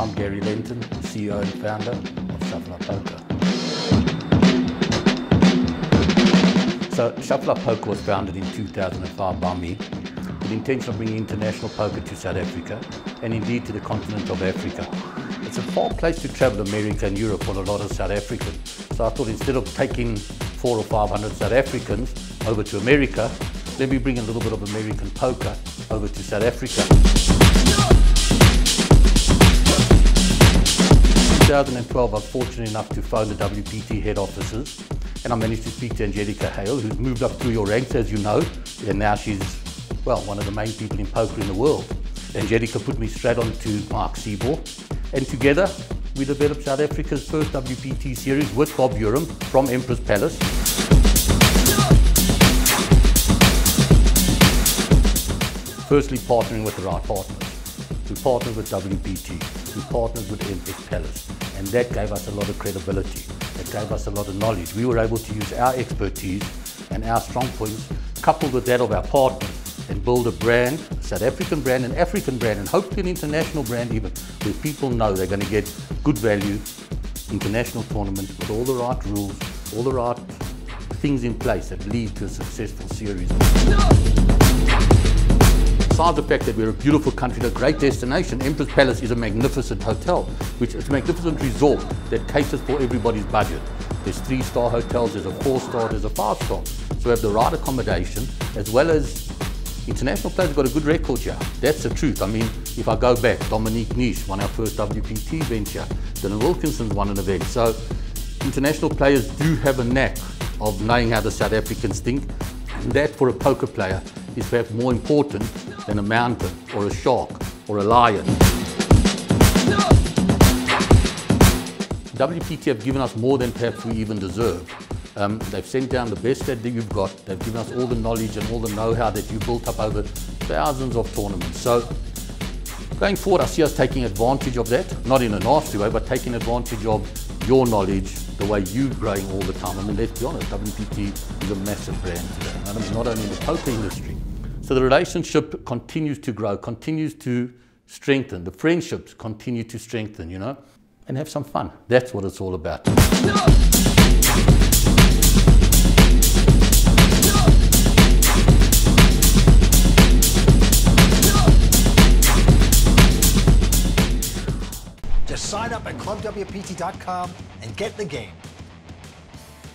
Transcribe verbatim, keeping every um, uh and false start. I'm Gary Lentin, C E O and founder of ShuffleUp Poker. So ShuffleUp Poker was founded in two thousand five by me with the intention of bringing international poker to South Africa and indeed to the continent of Africa. It's a far place to travel America and Europe for a lot of South Africans. So I thought instead of taking four or five hundred South Africans over to America, let me bring a little bit of American poker over to South Africa. In two thousand twelve, I was fortunate enough to phone the W P T head offices, and I managed to speak to Angelica Hale, who's moved up through your ranks, as you know, and now she's, well, one of the main people in poker in the world. Angelica put me straight on to Mark Seaborg, and together we developed South Africa's first W P T series with Bob Urim from Empress Palace. Firstly, partnering with the right partners. We partnered with W P T, we partnered with Empress Palace, and that gave us a lot of credibility, that gave us a lot of knowledge. We were able to use our expertise and our strong points, coupled with that of our partners, and build a brand, a South African brand, an African brand, and hopefully an international brand even, where people know they're going to get good value, international tournament with all the right rules, all the right things in place that lead to a successful series. Besides the fact that we're a beautiful country, a great destination, Empress Palace is a magnificent hotel, which is a magnificent resort that caters for everybody's budget. There's three-star hotels, there's a four-star, there's a five-star. So we have the right accommodation, as well as international players have got a good record here. That's the truth. I mean, if I go back, Dominique Niesch won our first W P T venture. Dylan Wilkinson's won an event. So international players do have a knack of knowing how the South Africans think. And that for a poker player is perhaps more important than a mountain or a shark or a lion. W P T have given us more than perhaps we even deserve. Um, they've sent down the best that you've got. They've given us all the knowledge and all the know-how that you've built up over thousands of tournaments. So going forward, I see us taking advantage of that, not in a nasty way, but taking advantage of your knowledge, the way you're growing all the time. I mean, let's be honest, W P T is a massive brand today, I mean, not only in the poker industry. So the relationship continues to grow, continues to strengthen. The friendships continue to strengthen, you know, and have some fun. That's what it's all about. Sign up at club W P T dot com and get in the game.